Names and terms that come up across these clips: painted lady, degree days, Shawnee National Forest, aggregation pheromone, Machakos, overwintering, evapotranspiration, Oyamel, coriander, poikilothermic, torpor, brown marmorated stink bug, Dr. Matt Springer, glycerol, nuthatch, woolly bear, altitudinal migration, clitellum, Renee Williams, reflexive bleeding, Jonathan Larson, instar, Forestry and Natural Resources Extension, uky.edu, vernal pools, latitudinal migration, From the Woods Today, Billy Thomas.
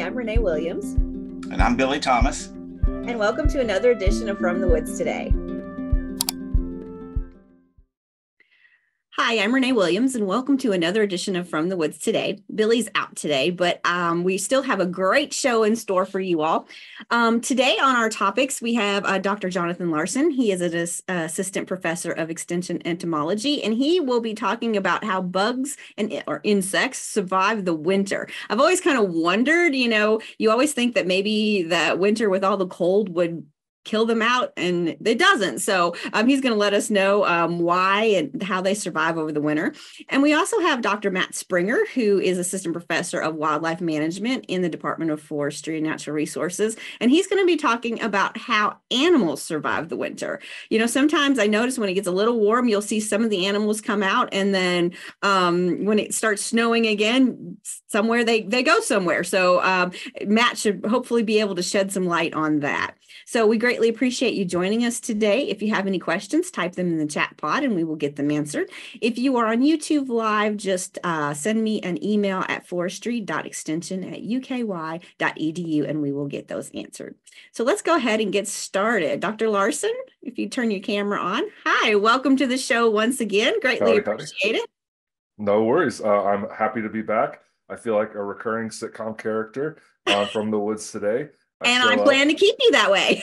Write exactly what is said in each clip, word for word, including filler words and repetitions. family, I'm Renee Williams. And I'm Billy Thomas. And welcome to another edition of From the Woods Today. Hi, I'm Renee Williams, and welcome to another edition of From the Woods Today. Billy's out today, but um, we still have a great show in store for you all. Um, today on our topics, we have uh, Doctor Jonathan Larson. He is an uh, assistant professor of extension entomology, and he will be talking about how bugs and or insects survive the winter. I've always kind of wondered, you know, you always think that maybe that winter with all the cold would kill them out, and it doesn't. So um, he's going to let us know um, why and how they survive over the winter. And we also have Doctor Matt Springer, who is assistant professor of wildlife management in the Department of Forestry and Natural Resources. And he's going to be talking about how animals survive the winter. You know, sometimes I notice when it gets a little warm, you'll see some of the animals come out, and then um, when it starts snowing again, somewhere they, they go somewhere. So um, Matt should hopefully be able to shed some light on that. So we greatly appreciate you joining us today. If you have any questions, type them in the chat pod and we will get them answered. If you are on YouTube Live, just uh, send me an email at forestry dot extension at u k y dot e d u and we will get those answered. So let's go ahead and get started. Doctor Larson, if you turn your camera on. Hi, welcome to the show once again. Greatly appreciate it. No worries. Uh, I'm happy to be back. I feel like a recurring sitcom character uh, from the Woods Today. I and I plan like, to keep you that way.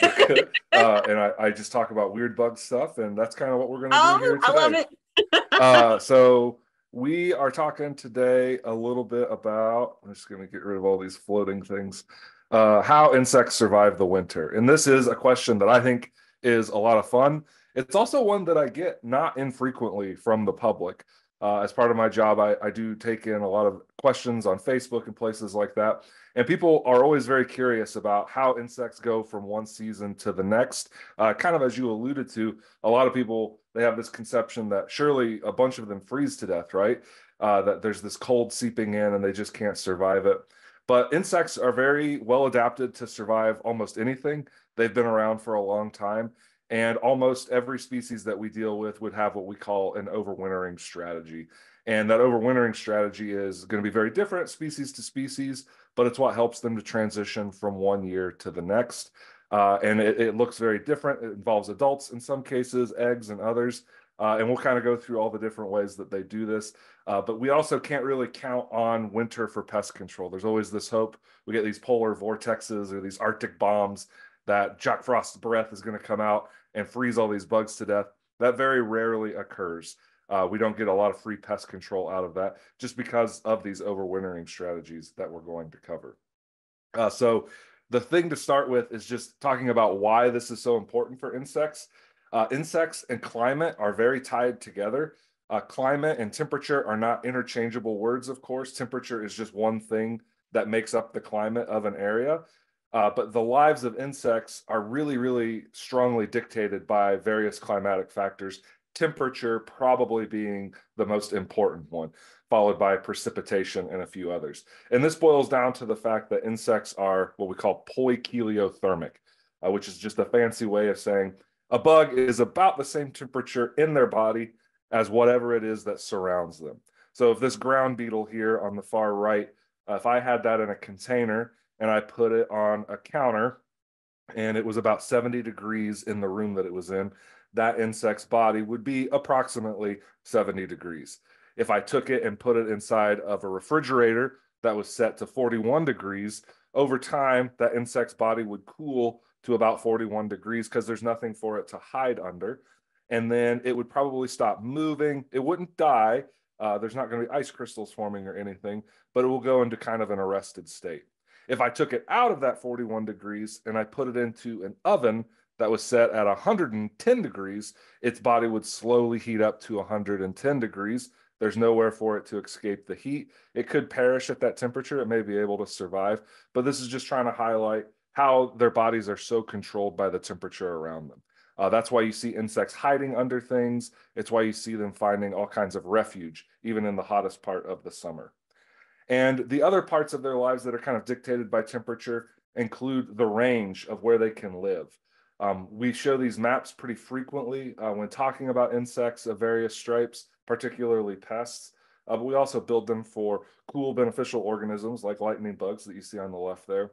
uh, and I, I just talk about weird bug stuff, and that's kind of what we're going to oh, do here today. I love it. uh, so we are talking today a little bit about, I'm just going to get rid of all these floating things, uh, how insects survive the winter. And this is a question that I think is a lot of fun. It's also one that I get not infrequently from the public. Uh, as part of my job, I, I do take in a lot of questions on Facebook and places like that. And people are always very curious about how insects go from one season to the next. Uh, kind of as you alluded to, a lot of people, they have this conception that surely a bunch of them freeze to death, right? Uh, that there's this cold seeping in and they just can't survive it. But insects are very well adapted to survive almost anything. They've been around for a long time. And almost every species that we deal with would have what we call an overwintering strategy. And that overwintering strategy is going to be very different species to species, but it's what helps them to transition from one year to the next. Uh, and it, it looks very different. It involves adults in some cases, eggs in others. Uh, and we'll kind of go through all the different ways that they do this. Uh, but we also can't really count on winter for pest control. There's always this hope. We get these polar vortexes or these Arctic bombs that Jack Frost's breath is going to come out and freeze all these bugs to death. That very rarely occurs. Uh, we don't get a lot of free pest control out of that just because of these overwintering strategies that we're going to cover. Uh, so the thing to start with is just talking about why this is so important for insects. Uh, insects and climate are very tied together. Uh, climate and temperature are not interchangeable words, of course. Temperature is just one thing that makes up the climate of an area. Uh, but the lives of insects are really, really strongly dictated by various climatic factors, temperature probably being the most important one, followed by precipitation and a few others. And this boils down to the fact that insects are what we call poikilothermic, uh, which is just a fancy way of saying a bug is about the same temperature in their body as whatever it is that surrounds them. So if this ground beetle here on the far right, uh, if I had that in a container, and I put it on a counter, and it was about seventy degrees in the room that it was in, that insect's body would be approximately seventy degrees. If I took it and put it inside of a refrigerator that was set to forty-one degrees, over time, that insect's body would cool to about forty-one degrees because there's nothing for it to hide under. And then it would probably stop moving. It wouldn't die. Uh, there's not going to be ice crystals forming or anything, but it will go into kind of an arrested state. If I took it out of that forty-one degrees and I put it into an oven that was set at one hundred ten degrees, its body would slowly heat up to one hundred ten degrees. There's nowhere for it to escape the heat. It could perish at that temperature. It may be able to survive, but this is just trying to highlight how their bodies are so controlled by the temperature around them. Uh, that's why you see insects hiding under things. It's why you see them finding all kinds of refuge, even in the hottest part of the summer. And the other parts of their lives that are kind of dictated by temperature include the range of where they can live. Um, we show these maps pretty frequently uh, when talking about insects of various stripes, particularly pests. Uh, but we also build them for cool beneficial organisms like lightning bugs that you see on the left there.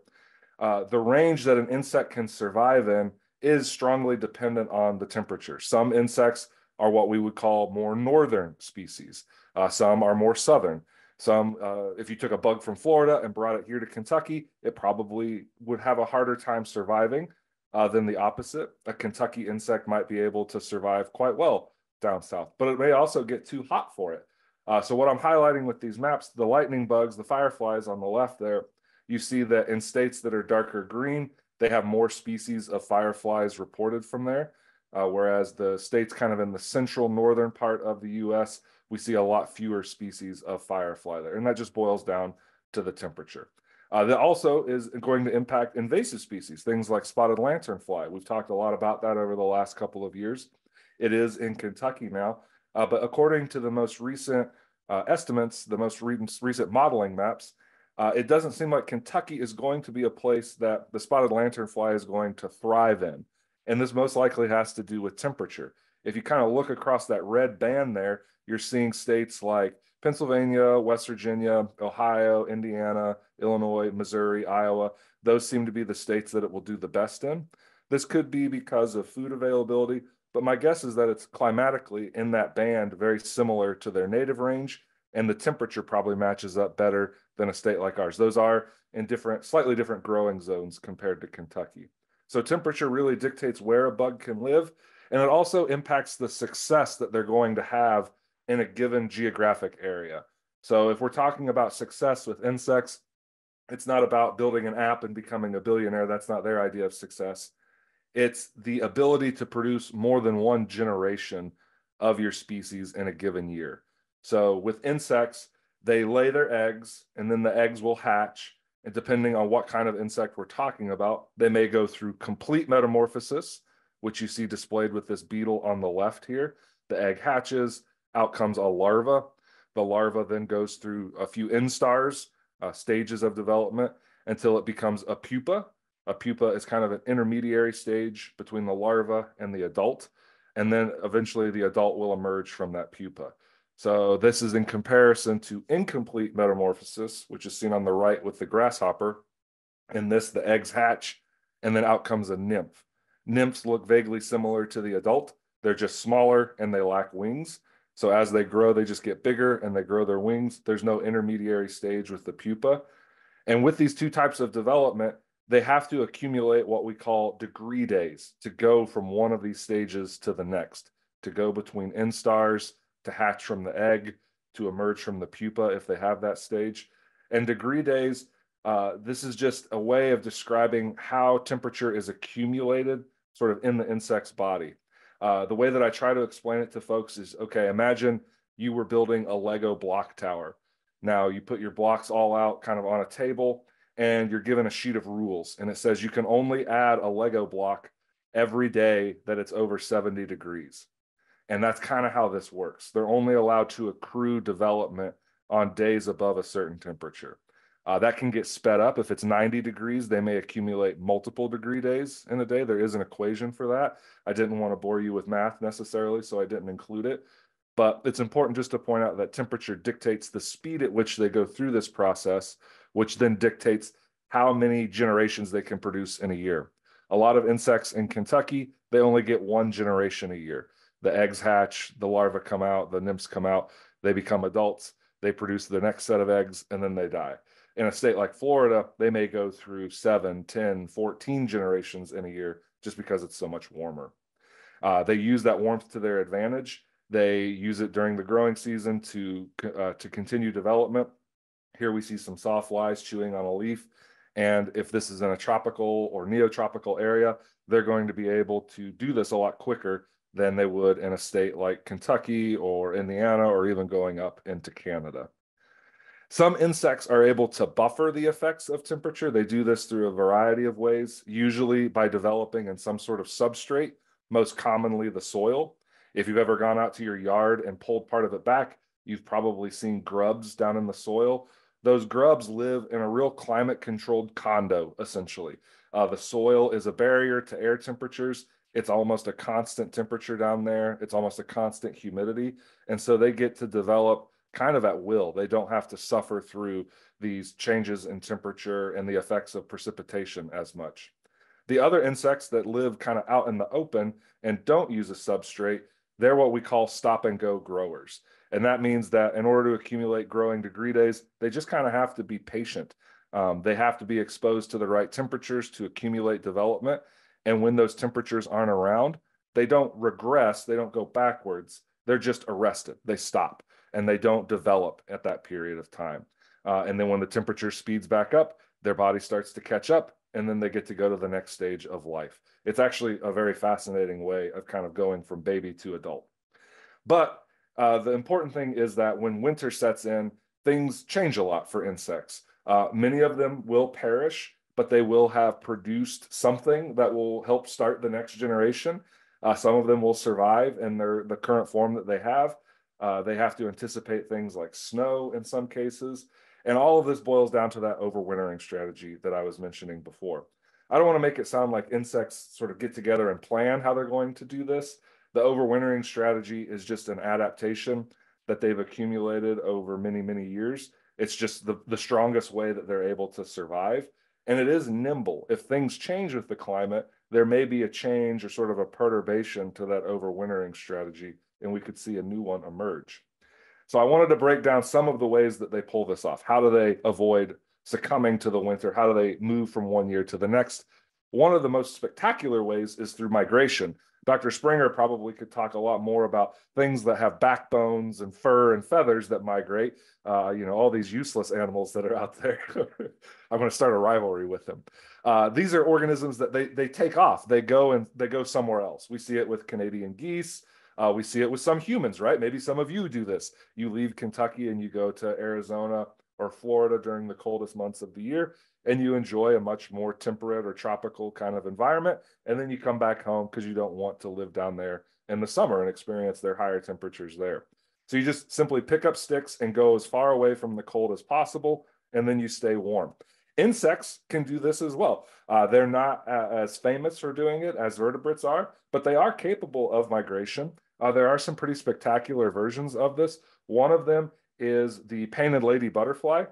Uh, the range that an insect can survive in is strongly dependent on the temperature. Some insects are what we would call more northern species. Uh, some are more southern. Some, uh, if you took a bug from Florida and brought it here to Kentucky, it probably would have a harder time surviving uh, than the opposite. A Kentucky insect might be able to survive quite well down south, but it may also get too hot for it. Uh, so what I'm highlighting with these maps, the lightning bugs, the fireflies on the left there, you see that in states that are darker green, they have more species of fireflies reported from there. Uh, whereas the states kind of in the central northern part of the U S, we see a lot fewer species of firefly there. And that just boils down to the temperature. Uh, that also is going to impact invasive species, things like spotted lanternfly. We've talked a lot about that over the last couple of years. It is in Kentucky now. Uh, but according to the most recent uh, estimates, the most re recent modeling maps, uh, it doesn't seem like Kentucky is going to be a place that the spotted lanternfly is going to thrive in. And this most likely has to do with temperature. If you kind of look across that red band there, you're seeing states like Pennsylvania, West Virginia, Ohio, Indiana, Illinois, Missouri, Iowa. Those seem to be the states that it will do the best in. This could be because of food availability, but my guess is that it's climatically in that band very similar to their native range, and the temperature probably matches up better than a state like ours. Those are in different, slightly different growing zones compared to Kentucky. So temperature really dictates where a bug can live, and it also impacts the success that they're going to have in a given geographic area. So if we're talking about success with insects, it's not about building an app and becoming a billionaire. That's not their idea of success. It's the ability to produce more than one generation of your species in a given year. So with insects, they lay their eggs, and then the eggs will hatch. And depending on what kind of insect we're talking about, they may go through complete metamorphosis, which you see displayed with this beetle on the left here. The egg hatches, out comes a larva. The larva then goes through a few instars, uh, stages of development, until it becomes a pupa. A pupa is kind of an intermediary stage between the larva and the adult. And then eventually the adult will emerge from that pupa. So this is in comparison to incomplete metamorphosis, which is seen on the right with the grasshopper. In this, the eggs hatch, and then out comes a nymph. Nymphs look vaguely similar to the adult. They're just smaller, and they lack wings. So as they grow, they just get bigger, and they grow their wings. There's no intermediary stage with the pupa. And with these two types of development, they have to accumulate what we call degree days to go from one of these stages to the next, to go between instars, to hatch from the egg, to emerge from the pupa if they have that stage. And degree days, uh, this is just a way of describing how temperature is accumulated sort of in the insect's body. Uh, the way that I try to explain it to folks is, okay, imagine you were building a Lego block tower. Now you put your blocks all out kind of on a table, and you're given a sheet of rules. And it says you can only add a Lego block every day that it's over seventy degrees. And that's kind of how this works. They're only allowed to accrue development on days above a certain temperature. Uh, that can get sped up. If it's ninety degrees, they may accumulate multiple degree days in a day. There is an equation for that. I didn't want to bore you with math necessarily, so I didn't include it. But it's important just to point out that temperature dictates the speed at which they go through this process, which then dictates how many generations they can produce in a year. A lot of insects in Kentucky, they only get one generation a year. The eggs hatch, the larvae come out, the nymphs come out, they become adults, they produce the next set of eggs, and then they die. In a state like Florida, they may go through seven, ten, fourteen generations in a year just because it's so much warmer. Uh, they use that warmth to their advantage. They use it during the growing season to, uh, to continue development. Here we see some sawflies chewing on a leaf. And if this is in a tropical or neotropical area, they're going to be able to do this a lot quicker than they would in a state like Kentucky or Indiana, or even going up into Canada. Some insects are able to buffer the effects of temperature. They do this through a variety of ways, usually by developing in some sort of substrate, most commonly the soil. If you've ever gone out to your yard and pulled part of it back, you've probably seen grubs down in the soil. Those grubs live in a real climate-controlled condo, essentially. Uh, the soil is a barrier to air temperatures. It's almost a constant temperature down there. It's almost a constant humidity. And so they get to develop kind of at will. They don't have to suffer through these changes in temperature and the effects of precipitation as much. The other insects that live kind of out in the open and don't use a substrate, they're what we call stop and go growers. And that means that in order to accumulate growing degree days, they just kind of have to be patient. Um, they have to be exposed to the right temperatures to accumulate development. And when those temperatures aren't around, they don't regress, they don't go backwards, they're just arrested, they stop, and they don't develop at that period of time. Uh, and then when the temperature speeds back up, their body starts to catch up, and then they get to go to the next stage of life. It's actually a very fascinating way of kind of going from baby to adult. But uh, the important thing is that when winter sets in, things change a lot for insects. Uh, many of them will perish, but they will have produced something that will help start the next generation. Uh, some of them will survive in their, the current form that they have. Uh, they have to anticipate things like snow in some cases. And all of this boils down to that overwintering strategy that I was mentioning before. I don't want to make it sound like insects sort of get together and plan how they're going to do this. The overwintering strategy is just an adaptation that they've accumulated over many, many years. It's just the, the strongest way that they're able to survive. And it is nimble. If things change with the climate, there may be a change or sort of a perturbation to that overwintering strategy, and we could see a new one emerge. So I wanted to break down some of the ways that they pull this off. How do they avoid succumbing to the winter? How do they move from one year to the next? One of the most spectacular ways is through migration. Doctor Springer probably could talk a lot more about things that have backbones and fur and feathers that migrate, uh, you know, all these useless animals that are out there. I'm going to start a rivalry with them. Uh, these are organisms that they, they take off. They go and they go somewhere else. We see it with Canadian geese. Uh, we see it with some humans, right? Maybe some of you do this. You leave Kentucky and you go to Arizona or Florida during the coldest months of the year, and you enjoy a much more temperate or tropical kind of environment. And then you come back home because you don't want to live down there in the summer and experience their higher temperatures there. So you just simply pick up sticks and go as far away from the cold as possible, and then you stay warm. Insects can do this as well. Uh, they're not uh, as famous for doing it as vertebrates are, but they are capable of migration. Uh, there are some pretty spectacular versions of this. One of them is the painted lady butterfly.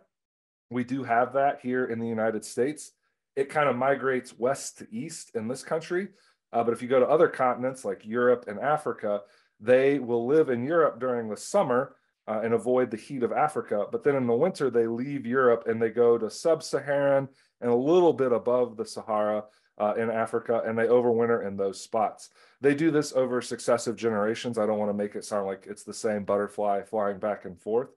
We do have that here in the United States. It kind of migrates west to east in this country. Uh, but if you go to other continents like Europe and Africa, they will live in Europe during the summer uh, and avoid the heat of Africa. But then in the winter, they leave Europe and they go to sub-Saharan and a little bit above the Sahara uh, in Africa, and they overwinter in those spots. They do this over successive generations. I don't want to make it sound like it's the same butterfly flying back and forth.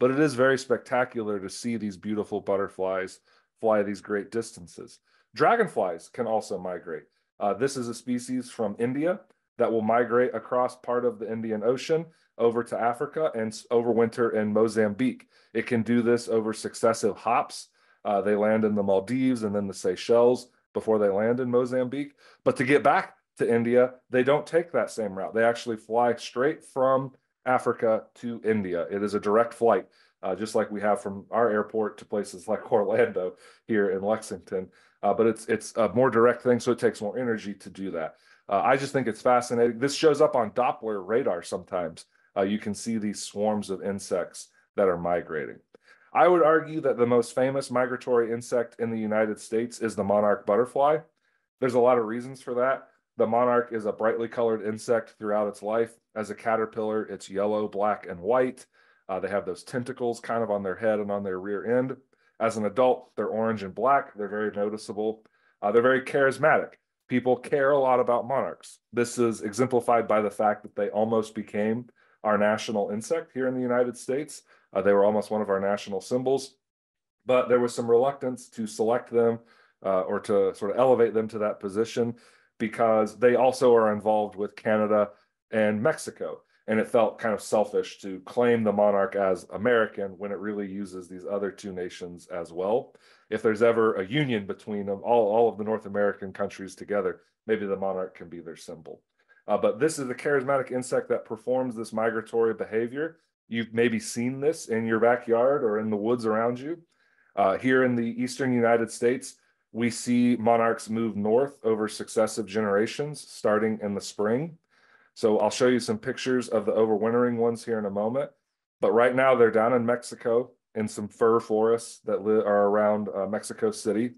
But it is very spectacular to see these beautiful butterflies fly these great distances. Dragonflies can also migrate. Uh, this is a species from India that will migrate across part of the Indian Ocean over to Africa and overwinter in Mozambique. It can do this over successive hops. Uh, they land in the Maldives and then the Seychelles before they land in Mozambique. But to get back to India, they don't take that same route. They actually fly straight from Africa to India. It is a direct flight, uh, just like we have from our airport to places like Orlando here in Lexington, uh, but it's it's a more direct thing, so it takes more energy to do that. Uh, I just think it's fascinating. This shows up on Doppler radar sometimes. Uh, you can see these swarms of insects that are migrating. I would argue that the most famous migratory insect in the United States is the monarch butterfly. There's a lot of reasons for that. The monarch is a brightly colored insect throughout its life. As a caterpillar, it's yellow, black, and white. Uh, they have those tentacles kind of on their head and on their rear end. As an adult, they're orange and black. They're very noticeable. Uh, they're very charismatic. People care a lot about monarchs. This is exemplified by the fact that they almost became our national insect here in the United States. Uh, they were almost one of our national symbols, but there was some reluctance to select them uh, or to sort of elevate them to that position, because they also are involved with Canada and Mexico. And it felt kind of selfish to claim the monarch as American when it really uses these other two nations as well. If there's ever a union between them, all, all of the North American countries together, maybe the monarch can be their symbol. Uh, but this is a charismatic insect that performs this migratory behavior. You've maybe seen this in your backyard or in the woods around you. Uh, here in the eastern United States, we see monarchs move north over successive generations, starting in the spring. So I'll show you some pictures of the overwintering ones here in a moment. But right now they're down in Mexico in some fir forests that are around uh, Mexico City.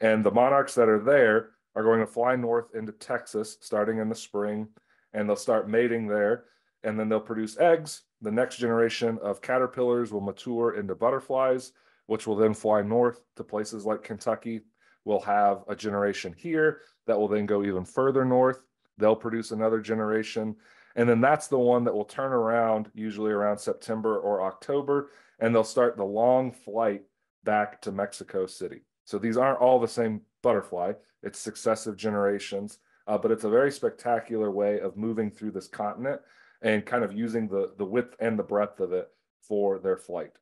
And the monarchs that are there are going to fly north into Texas starting in the spring, and they'll start mating there. And then they'll produce eggs. The next generation of caterpillars will mature into butterflies, which will then fly north to places like Kentucky. We'll have a generation here that will then go even further north. They'll produce another generation. And then that's the one that will turn around usually around September or October, and they'll start the long flight back to Mexico City. So these aren't all the same butterfly. It's successive generations, uh, but it's a very spectacular way of moving through this continent and kind of using the, the width and the breadth of it for their flight.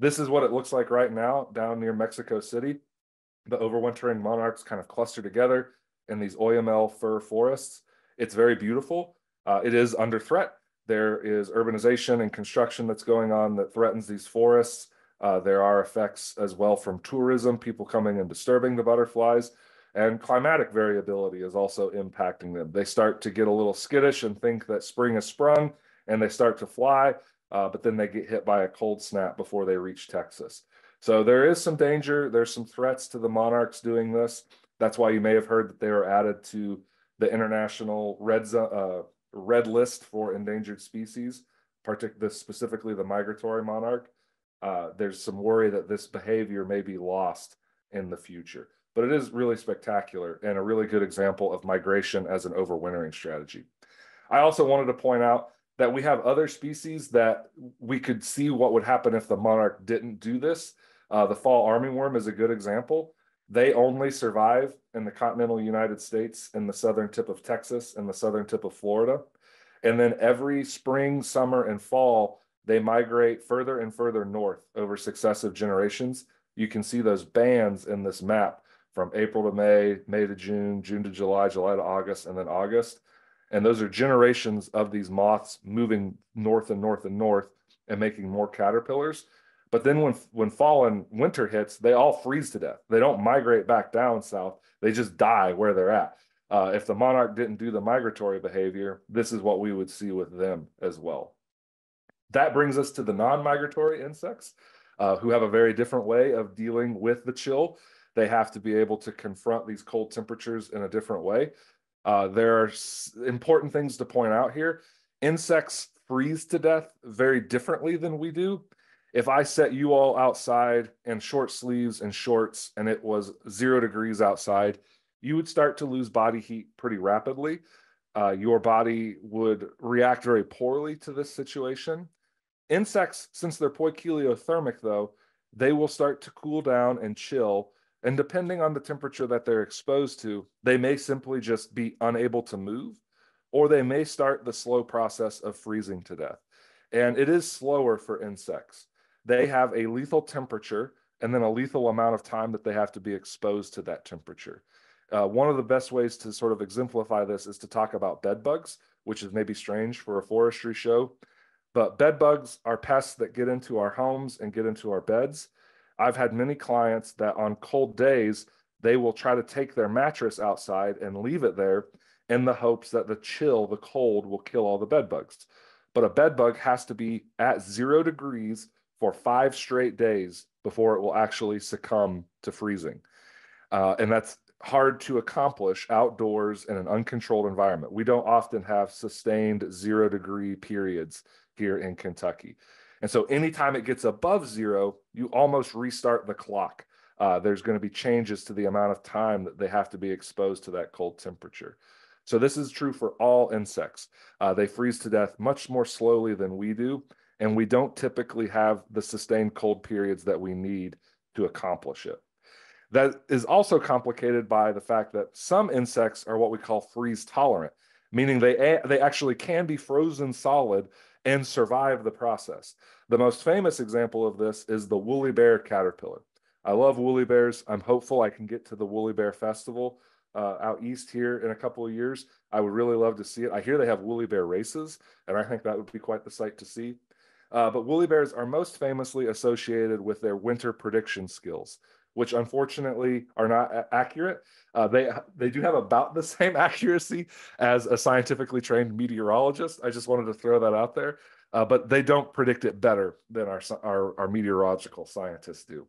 This is what it looks like right now down near Mexico City. The overwintering monarchs kind of cluster together in these Oyamel fir forests. It's very beautiful. Uh, it is under threat. There is urbanization and construction that's going on that threatens these forests. Uh, there are effects as well from tourism, people coming and disturbing the butterflies, and climatic variability is also impacting them. They start to get a little skittish and think that spring has sprung, and they start to fly, uh, but then they get hit by a cold snap before they reach Texas. So there is some danger. There's some threats to the monarchs doing this. That's why you may have heard that they were added to the international red uh, red list for endangered species, particularly specifically the migratory monarch. Uh, there's some worry that this behavior may be lost in the future, but it is really spectacular and a really good example of migration as an overwintering strategy. I also wanted to point out that we have other species that we could see what would happen if the monarch didn't do this. Uh, the fall armyworm is a good example. They only survive in the continental United States, in the southern tip of Texas, and the southern tip of Florida. And then every spring, summer, and fall, they migrate further and further north over successive generations. You can see those bands in this map from April to May, May to June, June to July, July to August, and then August. And those are generations of these moths moving north and north and north and making more caterpillars. But then when, when fall and winter hits, they all freeze to death. They don't migrate back down south. They just die where they're at. Uh, if the monarch didn't do the migratory behavior, this is what we would see with them as well. That brings us to the non-migratory insects, uh, who have a very different way of dealing with the chill. They have to be able to confront these cold temperatures in a different way. Uh, there are important things to point out here. Insects freeze to death very differently than we do. If I set you all outside in short sleeves and shorts and it was zero degrees outside, you would start to lose body heat pretty rapidly. Uh, your body would react very poorly to this situation. Insects, since they're poikilothermic though, they will start to cool down and chill. And depending on the temperature that they're exposed to, they may simply just be unable to move, or they may start the slow process of freezing to death. And it is slower for insects. They have a lethal temperature and then a lethal amount of time that they have to be exposed to that temperature. Uh, one of the best ways to sort of exemplify this is to talk about bed bugs, which is maybe strange for a forestry show, but bed bugs are pests that get into our homes and get into our beds. I've had many clients that on cold days, they will try to take their mattress outside and leave it there in the hopes that the chill, the cold will kill all the bed bugs. But a bed bug has to be at zero degrees for five straight days before it will actually succumb to freezing. Uh, and that's hard to accomplish outdoors in an uncontrolled environment. We don't often have sustained zero degree periods here in Kentucky. And so anytime it gets above zero, you almost restart the clock. Uh, there's going to be changes to the amount of time that they have to be exposed to that cold temperature. So this is true for all insects. Uh, they freeze to death much more slowly than we do, and we don't typically have the sustained cold periods that we need to accomplish it. That is also complicated by the fact that some insects are what we call freeze tolerant, meaning they, they actually can be frozen solid and survive the process. The most famous example of this is the woolly bear caterpillar. I love woolly bears. I'm hopeful I can get to the Woolly Bear Festival uh, out east here in a couple of years. I would really love to see it. I hear they have woolly bear races, and I think that would be quite the sight to see. Uh, but woolly bears are most famously associated with their winter prediction skills, which unfortunately are not accurate. Uh, they, they do have about the same accuracy as a scientifically trained meteorologist. I just wanted to throw that out there. uh, but they don't predict it better than our, our, our meteorological scientists do.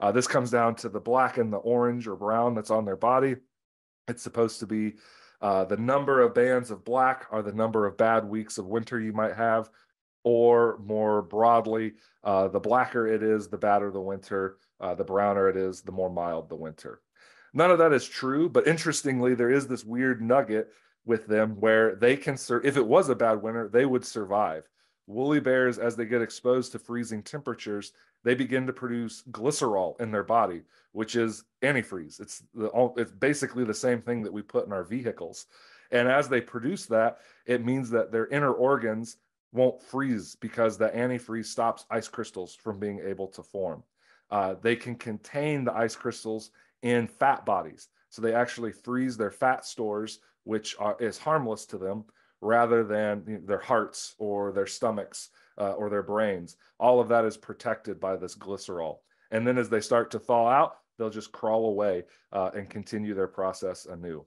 Uh, this comes down to the black and the orange or brown that's on their body. It's supposed to be uh, the number of bands of black are the number of bad weeks of winter you might have, or more broadly, uh, the blacker it is, the badder the winter, uh, the browner it is, the more mild the winter. None of that is true, but interestingly, there is this weird nugget with them where they can, if it was a bad winter, they would survive. Woolly bears, as they get exposed to freezing temperatures, they begin to produce glycerol in their body, which is antifreeze. It's, the, it's basically the same thing that we put in our vehicles. And as they produce that, it means that their inner organs won't freeze because the antifreeze stops ice crystals from being able to form. Uh, they can contain the ice crystals in fat bodies. So they actually freeze their fat stores, which are, is harmless to them, rather than you know, their hearts or their stomachs uh, or their brains. All of that is protected by this glycerol. And then as they start to thaw out, they'll just crawl away uh, and continue their process anew.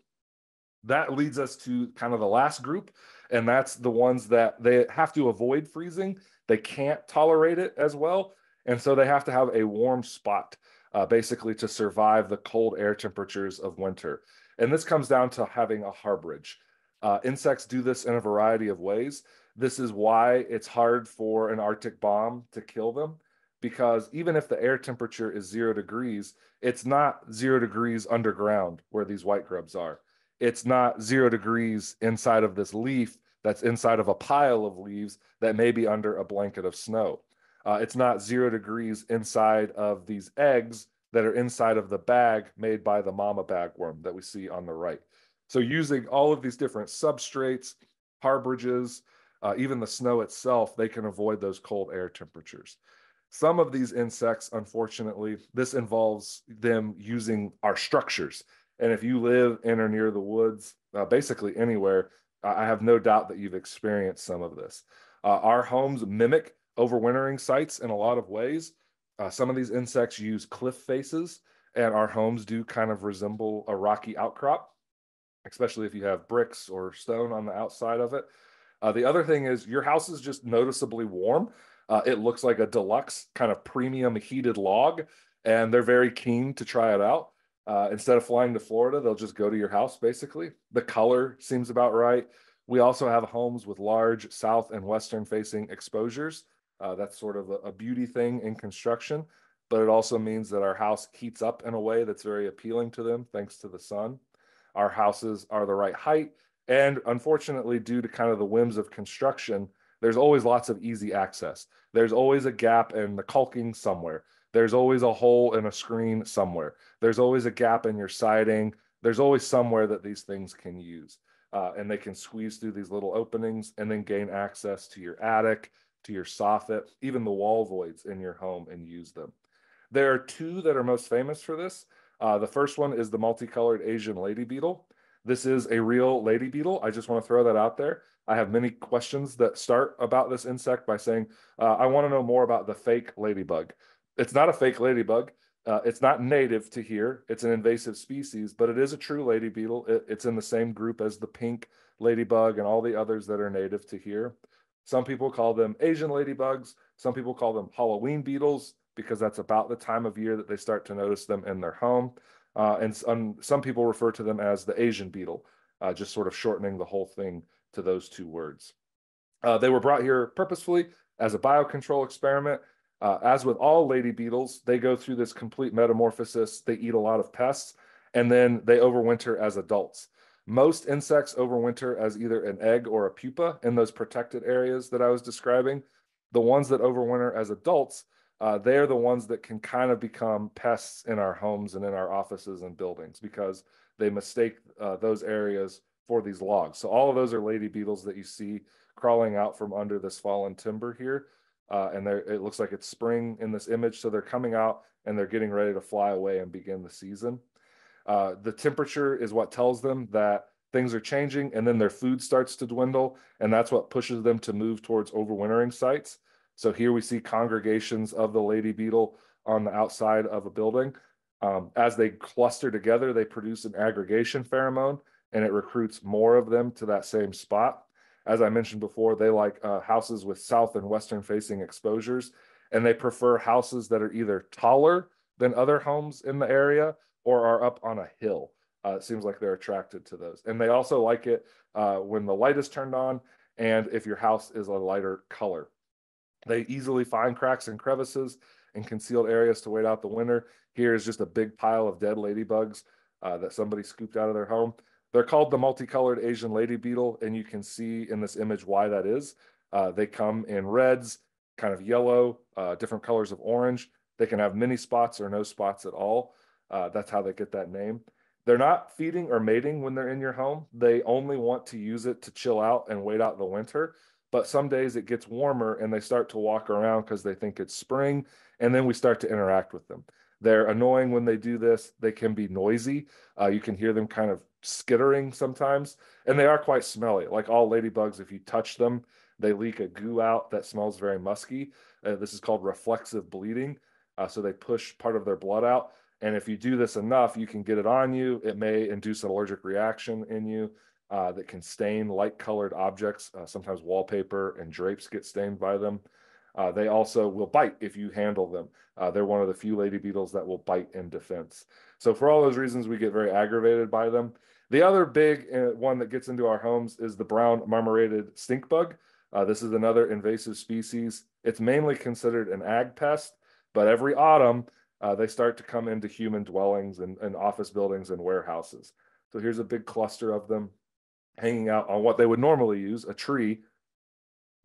That leads us to kind of the last group, and that's the ones that they have to avoid freezing. They can't tolerate it as well, and so they have to have a warm spot, uh, basically to survive the cold air temperatures of winter. And this comes down to having a harborage. Uh, insects do this in a variety of ways. This is why it's hard for an Arctic bomb to kill them, because even if the air temperature is zero degrees, it's not zero degrees underground where these white grubs are. It's not zero degrees inside of this leaf that's inside of a pile of leaves that may be under a blanket of snow. Uh, it's not zero degrees inside of these eggs that are inside of the bag made by the mama bagworm that we see on the right. So using all of these different substrates, harborages, uh, even the snow itself, they can avoid those cold air temperatures. Some of these insects, unfortunately, this involves them using our structures. And if you live in or near the woods, uh, basically anywhere, I have no doubt that you've experienced some of this. Uh, our homes mimic overwintering sites in a lot of ways. Uh, some of these insects use cliff faces, and our homes do kind of resemble a rocky outcrop, especially if you have bricks or stone on the outside of it. Uh, the other thing is your house is just noticeably warm. Uh, it looks like a deluxe kind of premium heated log, and they're very keen to try it out. Uh, instead of flying to Florida, they'll just go to your house, basically. The color seems about right. We also have homes with large south and western facing exposures. Uh, that's sort of a, a beauty thing in construction, but it also means that our house heats up in a way that's very appealing to them, thanks to the sun. Our houses are the right height, and unfortunately, due to kind of the whims of construction, there's always lots of easy access. There's always a gap in the caulking somewhere. There's always a hole in a screen somewhere. There's always a gap in your siding. There's always somewhere that these things can use, uh, and they can squeeze through these little openings and then gain access to your attic, to your soffit, even the wall voids in your home, and use them. There are two that are most famous for this. Uh, the first one is the multicolored Asian lady beetle. This is a real lady beetle. I just want to throw that out there. I have many questions that start about this insect by saying, uh, I want to know more about the fake ladybug. It's not a fake ladybug. Uh, it's not native to here. It's an invasive species, but it is a true lady beetle. It, it's in the same group as the pink ladybug and all the others that are native to here. Some people call them Asian ladybugs. Some people call them Halloween beetles, because that's about the time of year that they start to notice them in their home. Uh, and some, some people refer to them as the Asian beetle, uh, just sort of shortening the whole thing to those two words. Uh, they were brought here purposefully as a biocontrol experiment. Uh, as with all lady beetles, they go through this complete metamorphosis. They eat a lot of pests, and then they overwinter as adults. Most insects overwinter as either an egg or a pupa in those protected areas that I was describing. The ones that overwinter as adults, Uh, they are the ones that can kind of become pests in our homes and in our offices and buildings, because they mistake uh, those areas for these logs. So all of those are lady beetles that you see crawling out from under this fallen timber here. Uh, and it looks like it's spring in this image. So they're coming out and they're getting ready to fly away and begin the season. Uh, the temperature is what tells them that things are changing, and then their food starts to dwindle. And that's what pushes them to move towards overwintering sites. So here we see congregations of the lady beetle on the outside of a building. Um, as they cluster together, they produce an aggregation pheromone, and it recruits more of them to that same spot. As I mentioned before, they like uh, houses with south and western facing exposures, and they prefer houses that are either taller than other homes in the area or are up on a hill. Uh, it seems like they're attracted to those. And they also like it uh, when the light is turned on and if your house is a lighter color. They easily find cracks and crevices and concealed areas to wait out the winter. Here is just a big pile of dead ladybugs uh, that somebody scooped out of their home. They're called the multicolored Asian lady beetle, and you can see in this image why that is. Uh, they come in reds, kind of yellow, uh, different colors of orange. They can have many spots or no spots at all. Uh, that's how they get that name. They're not feeding or mating when they're in your home. They only want to use it to chill out and wait out the winter. But some days it gets warmer and they start to walk around because they think it's spring, and then we start to interact with them. They're annoying when they do this. They can be noisy. Uh, you can hear them kind of skittering sometimes, and they are quite smelly. Like all ladybugs, if you touch them, they leak a goo out that smells very musky. Uh, this is called reflexive bleeding. Uh, so they push part of their blood out. And if you do this enough, you can get it on you. It may induce an allergic reaction in you uh, that can stain light-colored objects. Uh, sometimes wallpaper and drapes get stained by them. Uh, they also will bite if you handle them. Uh, they're one of the few lady beetles that will bite in defense. So for all those reasons, we get very aggravated by them. The other big one that gets into our homes is the brown marmorated stink bug. Uh, this is another invasive species. It's mainly considered an ag pest, but every autumn, uh, they start to come into human dwellings and, and office buildings and warehouses. So here's a big cluster of them hanging out on what they would normally use, a tree,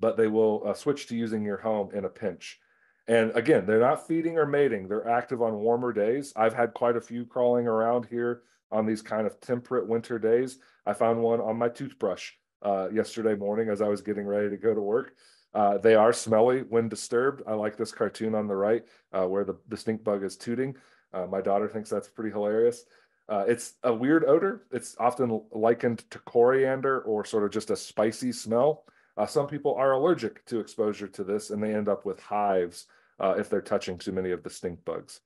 but they will uh, switch to using your home in a pinch. And again, they're not feeding or mating. They're active on warmer days. I've had quite a few crawling around here on these kind of temperate winter days. I found one on my toothbrush uh, yesterday morning as I was getting ready to go to work. Uh, they are smelly when disturbed. I like this cartoon on the right uh, where the, the stink bug is tooting. Uh, my daughter thinks that's pretty hilarious. Uh, it's a weird odor. It's often likened to coriander or sort of just a spicy smell. Uh, some people are allergic to exposure to this, and they end up with hives uh, if they're touching too many of the stink bugs.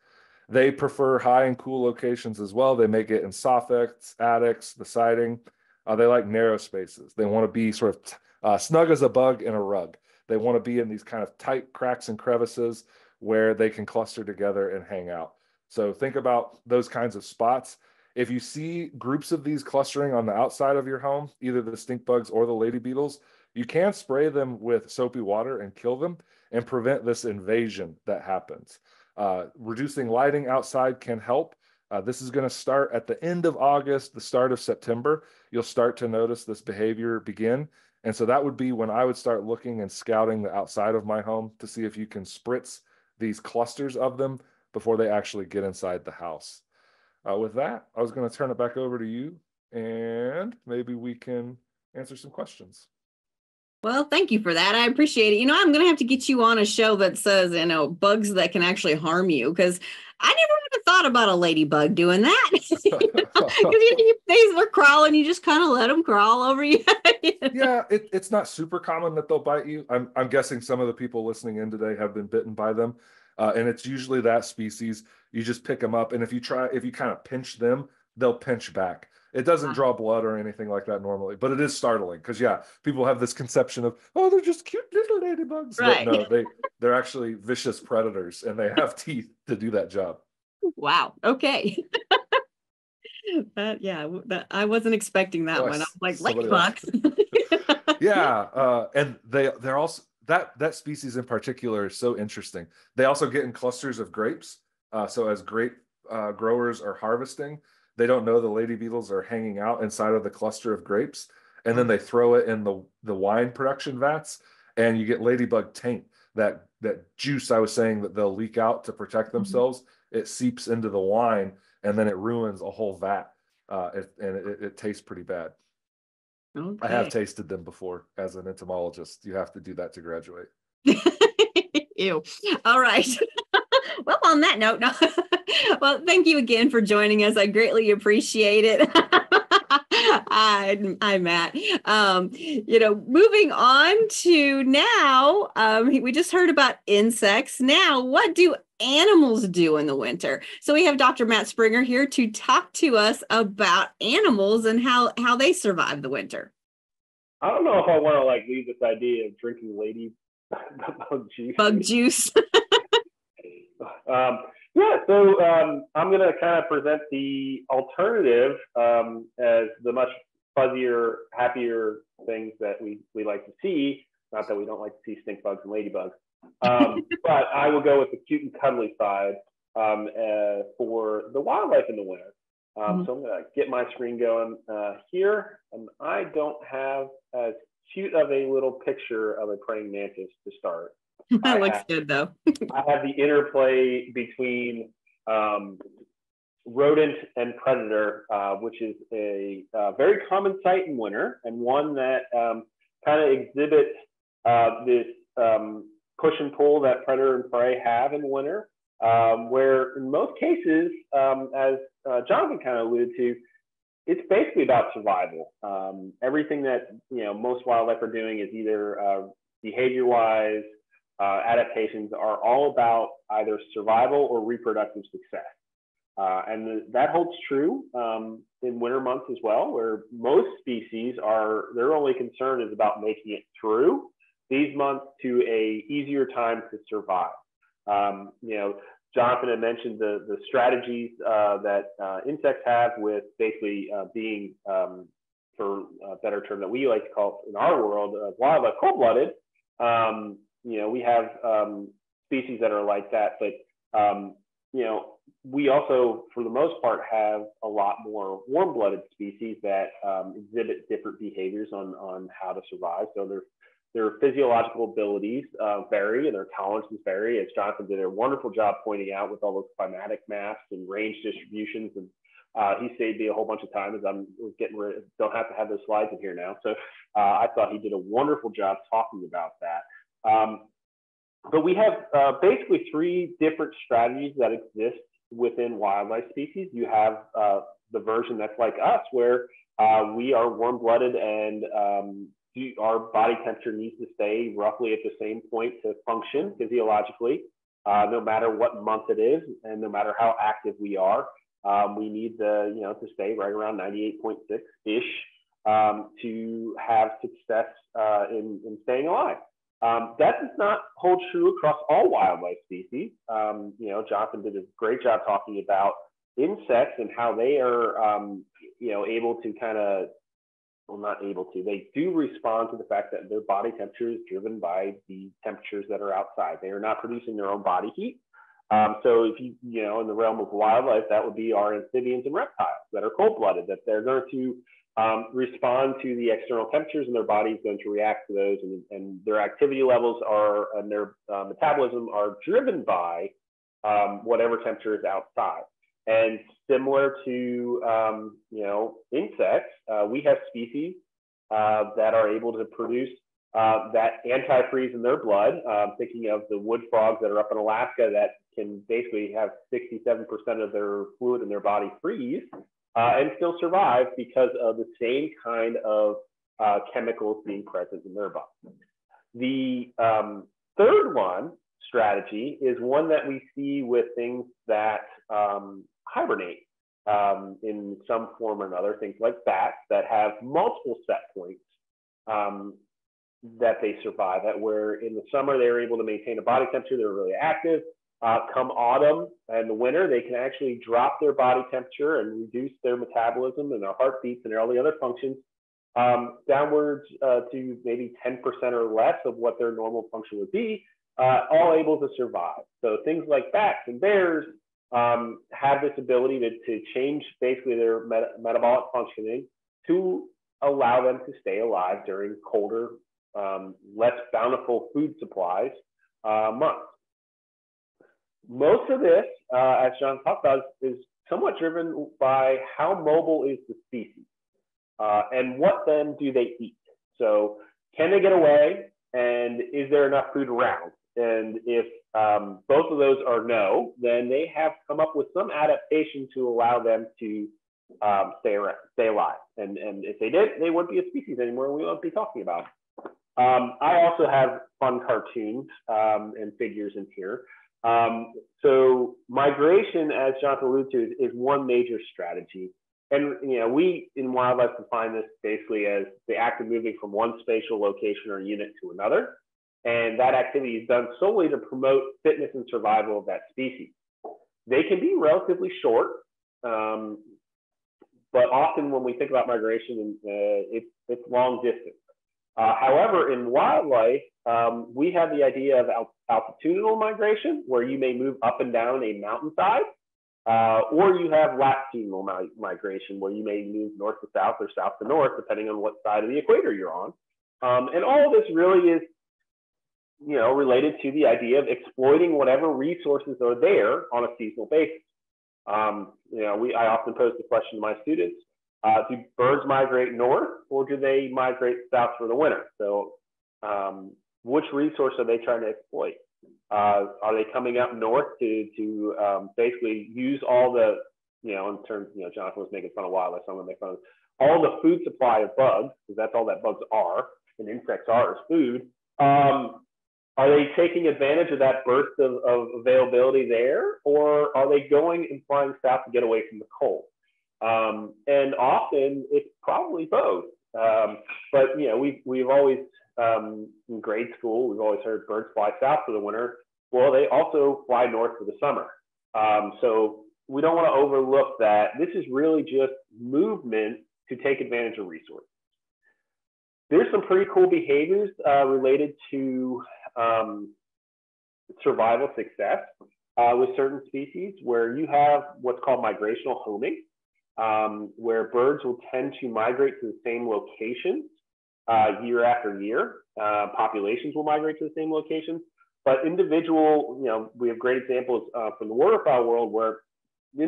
They prefer high and cool locations as well. They make it in soffits, attics, the siding. Uh, they like narrow spaces. They want to be sort of uh, snug as a bug in a rug. They want to be in these kind of tight cracks and crevices where they can cluster together and hang out. So think about those kinds of spots. If you see groups of these clustering on the outside of your home, either the stink bugs or the lady beetles, you can spray them with soapy water and kill them and prevent this invasion that happens. Uh, reducing lighting outside can help. Uh, this is going to start at the end of August, the start of September. You'll start to notice this behavior begin. And so that would be when I would start looking and scouting the outside of my home to see if you can spritz these clusters of them before they actually get inside the house. Uh, with that, I was going to turn it back over to you, and maybe we can answer some questions. Well, thank you for that. I appreciate it. You know, I'm going to have to get you on a show that says, you know, bugs that can actually harm you, because I never even thought about a ladybug doing that. Because you know? you, they are crawling, you just kind of let them crawl over you. you know? Yeah, it, it's not super common that they'll bite you. I'm, I'm guessing some of the people listening in today have been bitten by them. Uh, and it's usually that species. You just pick them up. And if you try, if you kind of pinch them, they'll pinch back. It doesn't draw blood or anything like that normally, but it is startling because, yeah, people have this conception of, oh, they're just cute little ladybugs. Right. But no, they, they're actually vicious predators, and they have teeth to do that job. Wow. Okay. But yeah, that, I wasn't expecting that oh, one. I'm like, ladybugs. yeah. Uh, and they, they're also, that, that species in particular is so interesting. They also get in clusters of grapes. Uh, so as grape uh, growers are harvesting, they don't know the lady beetles are hanging out inside of the cluster of grapes, and then they throw it in the, the wine production vats, and you get ladybug taint, that, that juice I was saying that they'll leak out to protect themselves. Mm-hmm. It seeps into the wine, and then it ruins a whole vat, uh, it, and it, it tastes pretty bad. Okay. I have tasted them before as an entomologist. You have to do that to graduate. Ew. All right. Well, on that note, no. Well, thank you again for joining us. I greatly appreciate it. Hi, I'm Matt. Um, you know, moving on to now, um, we just heard about insects. Now, what do animals do in the winter? So we have Doctor Matt Springer here to talk to us about animals and how, how they survive the winter. I don't know if I want to like leave this idea of drinking lady bug juice. Bug juice. um, yeah, so um, I'm going to kind of present the alternative um, as the much fuzzier, happier things that we, we like to see. Not that we don't like to see stink bugs and ladybugs, um, but I will go with the cute and cuddly side um, uh, for the wildlife in the winter. Um, mm-hmm. So I'm going to get my screen going uh, here. And I don't have as cute of a little picture of a praying mantis to start. That I looks have, good though. I have the interplay between um, rodent and predator, uh, which is a uh, very common sight in winter and one that um, kind of exhibits uh, this um, push and pull that predator and prey have in winter. Um, where in most cases, um, as uh, Jonathan kind of alluded to, it's basically about survival. Um, everything that you know most wildlife are doing is either uh, behavior-wise, uh, adaptations are all about either survival or reproductive success. Uh, and the, that holds true um, in winter months as well, where most species are, their only concern is about making it through these months to a easier time to survive. Um, you know, Jonathan had mentioned the, the strategies uh, that uh, insects have with basically uh, being, um, for a better term that we like to call in our world, uh, wildlife cold-blooded. Um, you know, we have um, species that are like that, but, um, you know, we also, for the most part, have a lot more warm-blooded species that um, exhibit different behaviors on, on how to survive. So there's Their physiological abilities uh, vary and their tolerances vary, as Jonathan did a wonderful job pointing out with all those climatic maps and range distributions. And uh, he saved me a whole bunch of time as I'm getting rid of, don't have to have those slides in here now. So uh, I thought he did a wonderful job talking about that. Um, but we have uh, basically three different strategies that exist within wildlife species. You have uh, the version that's like us, where uh, we are warm-blooded and um, our body temperature needs to stay roughly at the same point to function physiologically, uh, no matter what month it is, and no matter how active we are. Um, we need the, you know, to stay right around ninety-eight point six-ish um, to have success uh, in, in staying alive. Um, that does not hold true across all wildlife species. Um, you know, Jonathan did a great job talking about insects and how they are, um, you know, able to kind of, well, not able to. They do respond to the fact that their body temperature is driven by the temperatures that are outside. They are not producing their own body heat. Um, so if you, you know, in the realm of wildlife, that would be our amphibians and reptiles that are cold-blooded, that they're going to um, respond to the external temperatures and their body is going to react to those, and, and their activity levels are, and their uh, metabolism are driven by um, whatever temperature is outside. And similar to, um, you know, insects, uh, we have species uh, that are able to produce uh, that antifreeze in their blood. Uh, thinking of the wood frogs that are up in Alaska that can basically have sixty-seven percent of their fluid in their body freeze uh, and still survive because of the same kind of uh, chemicals being present in their body. The um, third one, strategy, is one that we see with things that um, hibernate um, in some form or another, things like bats that have multiple set points um, that they survive at, where in the summer they're able to maintain a body temperature, they're really active. Uh, come autumn and the winter, they can actually drop their body temperature and reduce their metabolism and their heartbeats and all the other functions um, downwards uh, to maybe ten percent or less of what their normal function would be. Uh, all able to survive. So things like bats and bears um, have this ability to, to change basically their meta metabolic functioning to allow them to stay alive during colder, um, less bountiful food supplies uh, months. Most of this, uh, as John talked about, is somewhat driven by how mobile is the species uh, and what then do they eat. So can they get away, and is there enough food around? And if um, both of those are no, then they have come up with some adaptation to allow them to um, stay around, stay alive. And, and if they did, they wouldn't be a species anymore. We won't be talking about it. Um, I also have fun cartoons um, and figures in here. Um, so migration, as Jonathan alluded to, is, is one major strategy. And you know, we in wildlife define this basically as the act of moving from one spatial location or unit to another. And that activity is done solely to promote fitness and survival of that species. They can be relatively short, um, but often when we think about migration, uh, it's, it's long distance. Uh, however, in wildlife, um, we have the idea of alt altitudinal migration, where you may move up and down a mountainside, uh, or you have latitudinal mi migration, where you may move north to south or south to north, depending on what side of the equator you're on. Um, and all of this really is, you know, related to the idea of exploiting whatever resources are there on a seasonal basis. Um, you know, we, I often pose the question to my students, uh, do birds migrate north or do they migrate south for the winter? So um, which resource are they trying to exploit? Uh, are they coming up north to, to um, basically use all the, you know, in terms, you know, Jonathan was making fun of wildlife, so I'm gonna make fun of all the food supply of bugs, because that's all that bugs are and insects are is food. Um, Are they taking advantage of that burst of, of availability there, or are they going and flying south to get away from the cold? Um, and often it's probably both. Um, but you know, we've we've always um, in grade school we've always heard birds fly south for the winter. Well, they also fly north for the summer. Um, so we don't want to overlook that. This is really just movement to take advantage of resources. There's some pretty cool behaviors uh, related to Um, survival success uh, with certain species, where you have what's called migrational homing, um, where birds will tend to migrate to the same locations uh, year after year. Uh, populations will migrate to the same locations, but individual, you know, we have great examples uh, from the waterfowl world where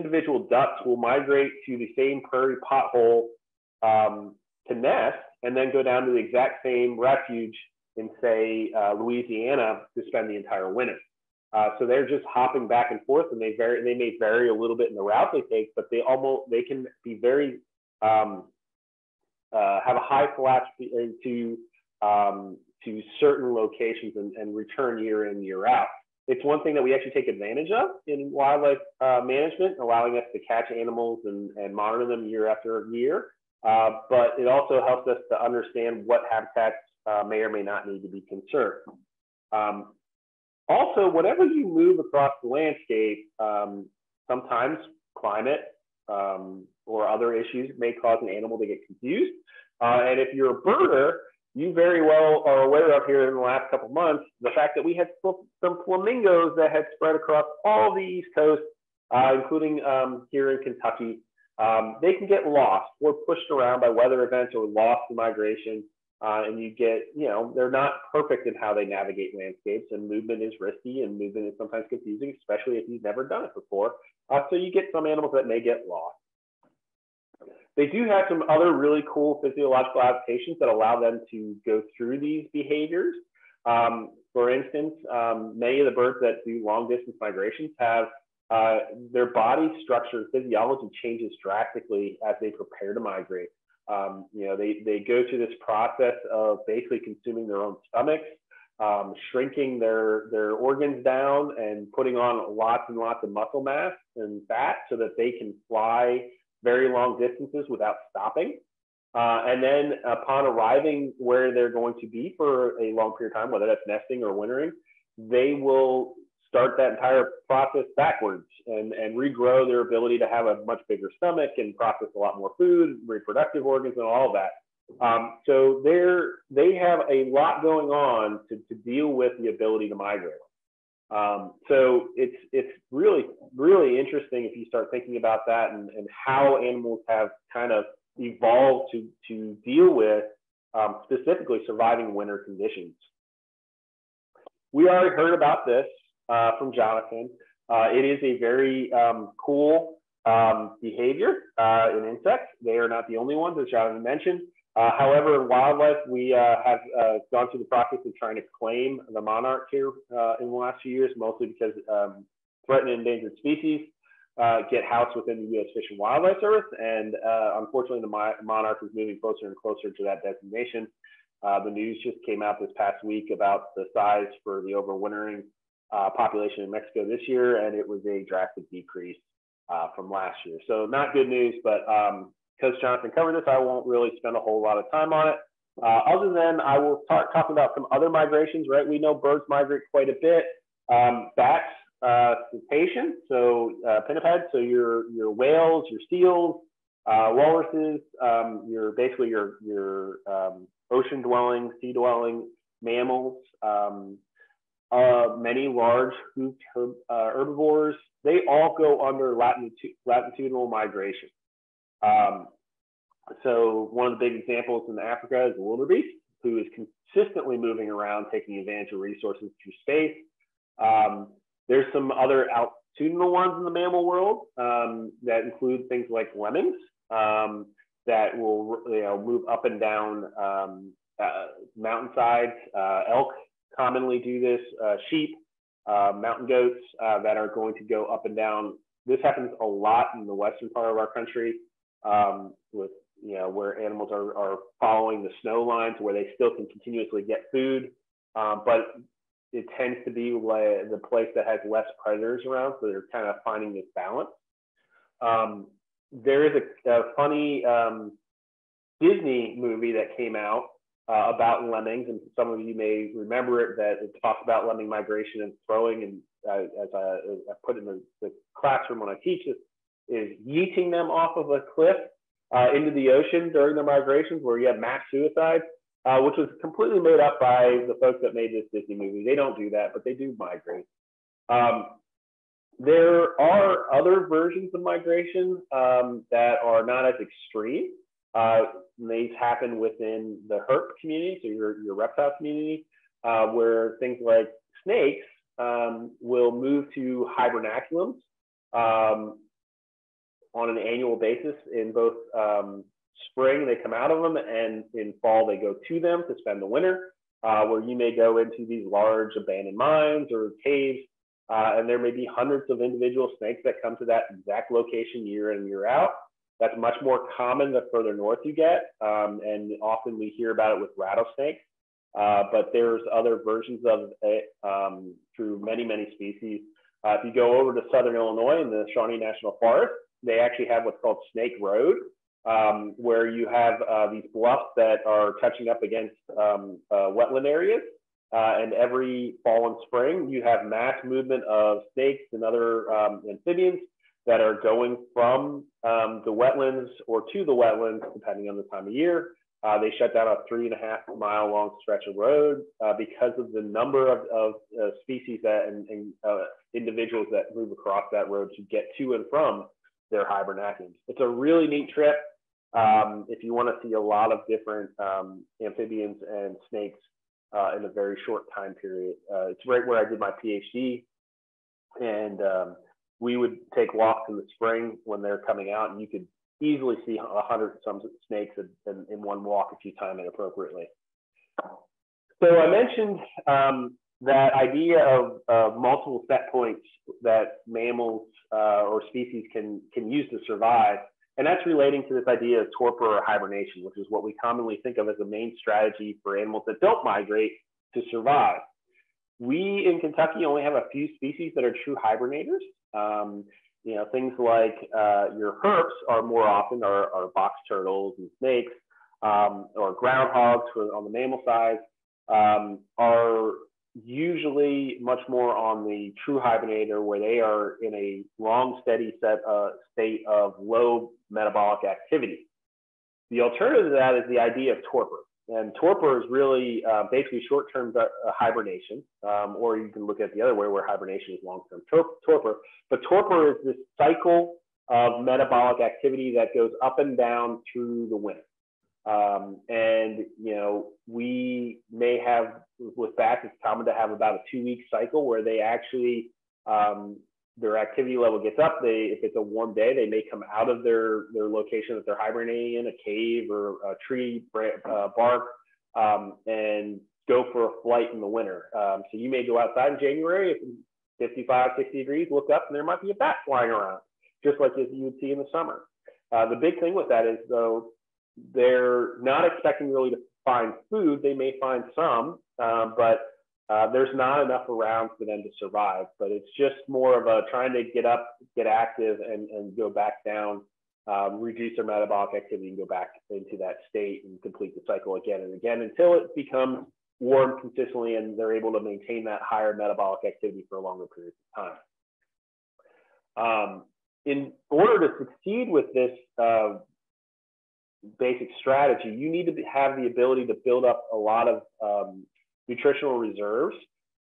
individual ducks will migrate to the same prairie pothole um, to nest, and then go down to the exact same refuge in, say, uh, Louisiana to spend the entire winter. Uh, so they're just hopping back and forth, and they vary, they may vary a little bit in the route they take, but they almost, they can be very, um, uh, have a high philopatry to, um, to certain locations and, and return year in, year out. It's one thing that we actually take advantage of in wildlife uh, management, allowing us to catch animals and, and monitor them year after year. Uh, but it also helps us to understand what habitats Uh, may or may not need to be conserved. Um, also, whenever you move across the landscape, um, sometimes climate um, or other issues may cause an animal to get confused. Uh, and if you're a birder, you very well are aware of here in the last couple months, the fact that we had some flamingos that had spread across all the East Coast, uh, including um, here in Kentucky. Um, they can get lost or pushed around by weather events or lost in migration. Uh, and you get, you know, they're not perfect in how they navigate landscapes, and movement is risky, and movement is sometimes confusing, especially if you've never done it before. Uh, so you get some animals that may get lost. They do have some other really cool physiological adaptations that allow them to go through these behaviors. Um, for instance, um, many of the birds that do long distance migrations have uh, their body structure and physiology changes drastically as they prepare to migrate. Um, you know, they, they go through this process of basically consuming their own stomachs, um, shrinking their, their organs down and putting on lots and lots of muscle mass and fat so that they can fly very long distances without stopping. Uh, and then upon arriving where they're going to be for a long period of time, whether that's nesting or wintering, they will start that entire process backwards and, and regrow their ability to have a much bigger stomach and process a lot more food, reproductive organs, and all of that. Um, so they're, they have a lot going on to, to deal with the ability to migrate. Um, so it's, it's really, really interesting if you start thinking about that and, and how animals have kind of evolved to, to deal with um, specifically surviving winter conditions. We already heard about this. Uh, from Jonathan. Uh, it is a very um, cool um, behavior uh, in insects. They are not the only ones, as Jonathan mentioned. Uh, however, in wildlife, we uh, have uh, gone through the process of trying to claim the monarch here uh, in the last few years, mostly because um, threatened and endangered species uh, get housed within the U S Fish and Wildlife Service. And uh, unfortunately, the monarch is moving closer and closer to that designation. Uh, the news just came out this past week about the size for the overwintering Uh, population in Mexico this year, and it was a drastic decrease uh, from last year. So not good news, but um, because Jonathan covered this, I won't really spend a whole lot of time on it. Uh, other than I will start talking about some other migrations, right? We know birds migrate quite a bit. Um, bats, uh, cetacean, so uh, pinnipeds, so your your whales, your seals, uh, walruses, um, your basically your your um, ocean-dwelling, sea-dwelling mammals. Um, uh, many large hoofed herb, uh, herbivores. They all go under latitud latitudinal migration. Um, So one of the big examples in Africa is the wildebeest, who is consistently moving around, taking advantage of resources through space. Um, there's some other altitudinal ones in the mammal world um, that include things like lemmings um, that will you know, move up and down um, uh, mountainsides. Uh, elk commonly do this, uh, sheep, uh, mountain goats uh, that are going to go up and down. This happens a lot in the western part of our country um, with you know, where animals are, are following the snow line to where they still can continuously get food. Um, but it tends to be the place that has less predators around. So they're kind of finding this balance. Um, there is a, a funny um, Disney movie that came out uh, about lemmings. And some of you may remember it, that it talks about lemming migration and throwing. And uh, as I, I put in the, the classroom when I teach this, is yeeting them off of a cliff Uh, into the ocean during their migrations, where you have mass suicide, uh, which was completely made up by the folks that made this Disney movie. They don't do that, but they do migrate. Um, there are other versions of migration um, that are not as extreme. Uh, these happen within the herp community, so your, your reptile community, uh, where things like snakes um, will move to hibernaculums. Um, on an annual basis. In both um, spring, they come out of them, and in fall, they go to them to spend the winter, uh, where you may go into these large abandoned mines or caves, uh, and there may be hundreds of individual snakes that come to that exact location year in and year out. That's much more common the further north you get, um, and often we hear about it with rattlesnakes, uh, but there's other versions of it um, through many, many species. Uh, if you go over to southern Illinois in the Shawnee National Forest, they actually have what's called Snake Road, um, where you have uh, these bluffs that are touching up against um, uh, wetland areas. Uh, and every fall and spring, you have mass movement of snakes and other um, amphibians that are going from um, the wetlands or to the wetlands, depending on the time of year. Uh, they shut down a three and a half mile long stretch of road uh, because of the number of, of uh, species that and, and uh, individuals that move across that road to get to and from their hibernaculums. It's a really neat trip um, if you want to see a lot of different um, amphibians and snakes uh, in a very short time period. Uh, it's right where I did my PhD, and um, we would take walks in the spring when they're coming out, and you could easily see a hundred some snakes in, in one walk if you time it appropriately. So I mentioned um, that idea of uh, multiple set points that mammals uh, or species can, can use to survive. And that's relating to this idea of torpor or hibernation, which is what we commonly think of as the main strategy for animals that don't migrate to survive. We in Kentucky only have a few species that are true hibernators. Um, you know, things like uh, your herps are more often are, are box turtles and snakes um, or groundhogs for, on the mammal side um, are usually much more on the true hibernator, where they are in a long, steady set uh, state of low metabolic activity. The alternative to that is the idea of torpor. And torpor is really uh, basically short-term hibernation, um, or you can look at the other way where hibernation is long-term torpor. But torpor is this cycle of metabolic activity that goes up and down through the winter. Um, and, you know, we may have, with bats, it's common to have about a two-week cycle where they actually, um, their activity level gets up. They, if it's a warm day, they may come out of their, their location that they're hibernating in, a cave or a tree uh, bark, um, and go for a flight in the winter. Um, so you may go outside in January, if it's fifty-five, sixty degrees, look up, and there might be a bat flying around, just like you would see in the summer. Uh, the big thing with that is, though, they're not expecting really to find food. They may find some, um, but Uh, there's not enough around for them to survive, but it's just more of a trying to get up, get active, and, and go back down, um, reduce their metabolic activity and go back into that state and complete the cycle again and again until it becomes warm consistently and they're able to maintain that higher metabolic activity for a longer period of time. Um, in order to succeed with this uh, basic strategy, you need to have the ability to build up a lot of um, nutritional reserves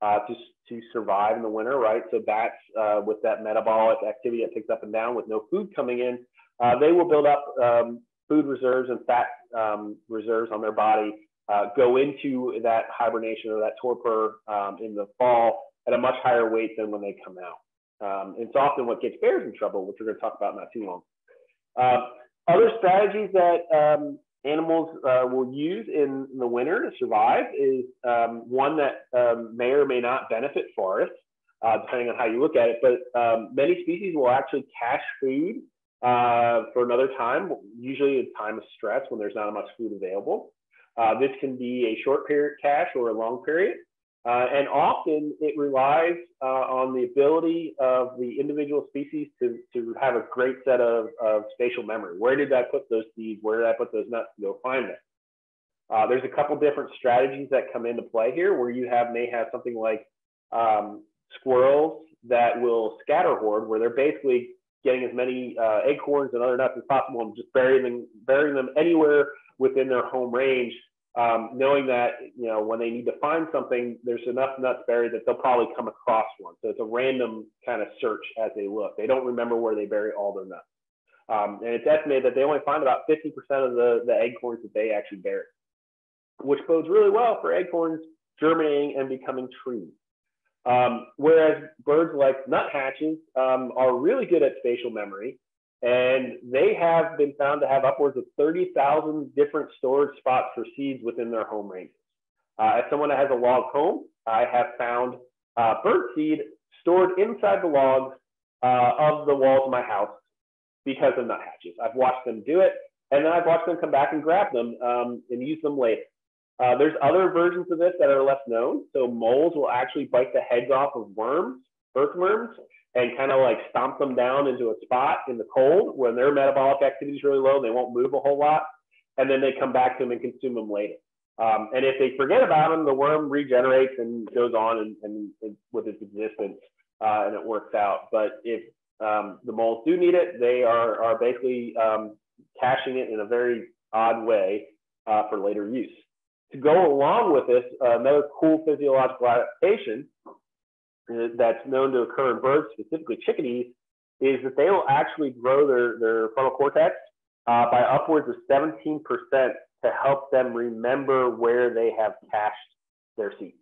uh, to, to survive in the winter, right? So bats uh, with that metabolic activity that picks up and down with no food coming in, uh, they will build up um, food reserves and fat um, reserves on their body, uh, go into that hibernation or that torpor um, in the fall at a much higher weight than when they come out. Um, it's often what gets bears in trouble, which we're going to talk about not too long. Uh, other strategies that um, animals uh, will use in the winter to survive is um, one that um, may or may not benefit forests, uh, depending on how you look at it. But um, many species will actually cache food uh, for another time, usually a time of stress when there's not much food available. Uh, this can be a short period cache or a long period. Uh, and often it relies uh, on the ability of the individual species to, to have a great set of, of spatial memory. Where did I put those seeds? Where did I put those nuts to go find them? Uh, there's a couple different strategies that come into play here where you have may have something like um, squirrels that will scatter hoard, where they're basically getting as many uh, acorns and other nuts as possible and just burying them, burying them anywhere within their home range. Um, knowing that, you know, when they need to find something, there's enough nuts buried that they'll probably come across one. So it's a random kind of search as they look. They don't remember where they bury all their nuts. Um, and it's estimated that they only find about fifty percent of the, the acorns that they actually bury, which bodes really well for acorns germinating and becoming trees. Um, whereas birds like nuthatches um, are really good at spatial memory. And they have been found to have upwards of thirty thousand different storage spots for seeds within their home ranges. Uh, as someone that has a log home, I have found uh, bird seed stored inside the logs uh, of the walls of my house because of nuthatches. I've watched them do it, and then I've watched them come back and grab them um, and use them later. Uh, there's other versions of this that are less known. So moles will actually bite the heads off of worms, earthworms, and kind of like stomp them down into a spot in the cold when their metabolic activity is really low, they won't move a whole lot. And then they come back to them and consume them later. Um, and if they forget about them, the worm regenerates and goes on and, and, and with its existence uh, and it works out. But if um, the moles do need it, they are, are basically um, caching it in a very odd way uh, for later use. To go along with this, uh, another cool physiological adaptation that's known to occur in birds, specifically chickadees, is that they will actually grow their, their frontal cortex uh, by upwards of seventeen percent to help them remember where they have cached their seeds.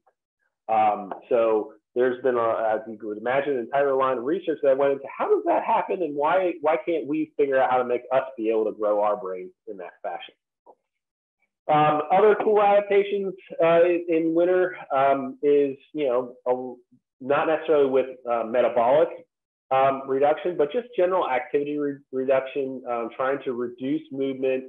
Um, so there's been, a, as you would imagine, an entire line of research that went into how does that happen and why, why can't we figure out how to make us be able to grow our brains in that fashion. Um, other cool adaptations uh, in, in winter um, is, you know, a, not necessarily with uh, metabolic um, reduction, but just general activity re reduction, um, trying to reduce movement,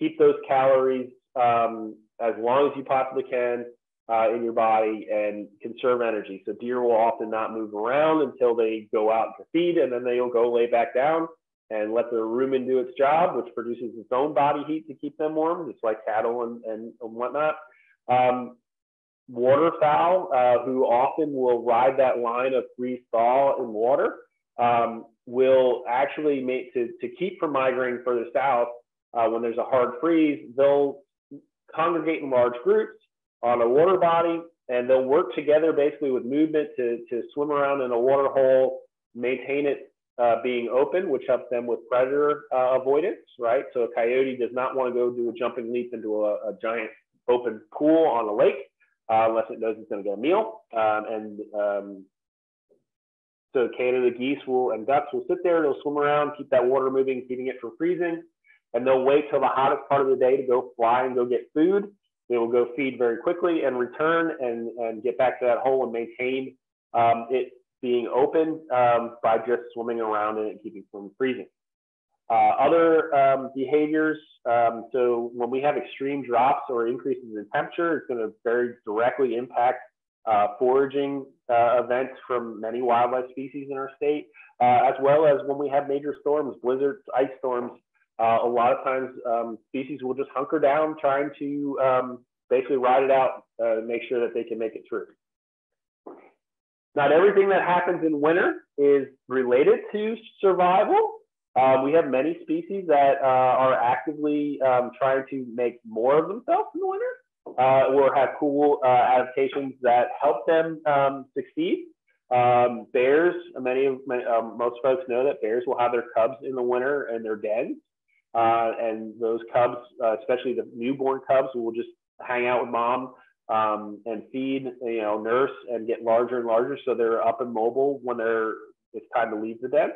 keep those calories um, as long as you possibly can uh, in your body and conserve energy. So deer will often not move around until they go out to feed, and then they'll go lay back down and let the rumen do its job, which produces its own body heat to keep them warm, just like cattle and, and, and whatnot. Um, Waterfowl, uh, who often will ride that line of freeze thaw in water, um, will actually make to, to keep from migrating further south uh, when there's a hard freeze. They'll congregate in large groups on a water body, and they'll work together basically with movement to, to swim around in a water hole, maintain it uh, being open, which helps them with predator uh, avoidance, right? So a coyote does not want to go do a jumping leap into a, a giant open pool on a lake. Uh, unless it knows it's going to get a meal. Um, and um, so Canada geese will, and ducks will sit there, they'll swim around, keep that water moving, keeping it from freezing, and they'll wait till the hottest part of the day to go fly and go get food. They will go feed very quickly and return and, and get back to that hole and maintain um, it being open um, by just swimming around in it and keeping from freezing. Uh, other um, behaviors, um, so when we have extreme drops or increases in temperature, it's going to very directly impact uh, foraging uh, events from many wildlife species in our state, uh, as well as when we have major storms, blizzards, ice storms, uh, a lot of times um, species will just hunker down trying to um, basically ride it out uh, and make sure that they can make it through. Not everything that happens in winter is related to survival. Uh, we have many species that uh, are actively um, trying to make more of themselves in the winter, uh, or have cool uh, adaptations that help them um, succeed. Um, bears, many of my, um, most folks know that bears will have their cubs in the winter in their dens, uh, and those cubs, uh, especially the newborn cubs, will just hang out with mom um, and feed, you know, nurse, and get larger and larger, so they're up and mobile when they're it's time to leave the den.